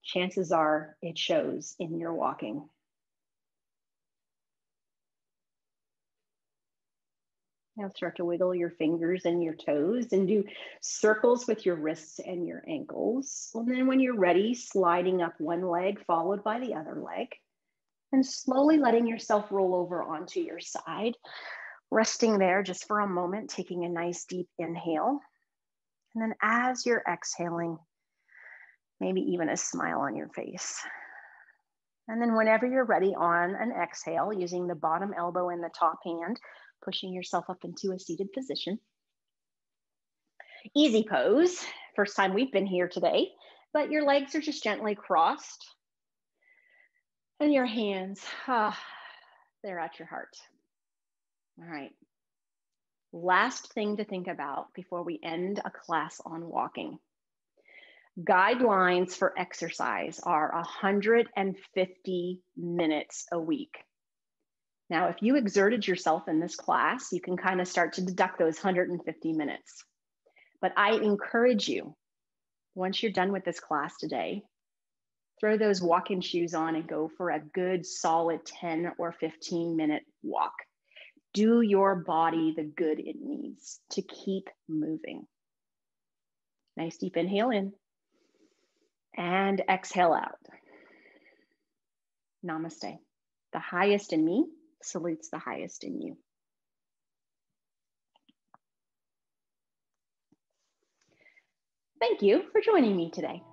chances are it shows in your walking. Now start to wiggle your fingers and your toes and do circles with your wrists and your ankles. And then when you're ready, sliding up one leg followed by the other leg and slowly letting yourself roll over onto your side, resting there just for a moment, taking a nice deep inhale. And then as you're exhaling, maybe even a smile on your face. And then whenever you're ready, on an exhale, using the bottom elbow and the top hand, pushing yourself up into a seated position. Easy pose, first time we've been here today, but your legs are just gently crossed and your hands, they're at your heart. All right, last thing to think about before we end a class on walking. Guidelines for exercise are 150 minutes a week. Now, if you exerted yourself in this class, you can kind of start to deduct those 150 minutes. But I encourage you, once you're done with this class today, throw those walking shoes on and go for a good solid 10 or 15 minute walk. Do your body the good it needs to keep moving. Nice deep inhale in and exhale out. Namaste. The highest in me salutes the highest in you. Thank you for joining me today.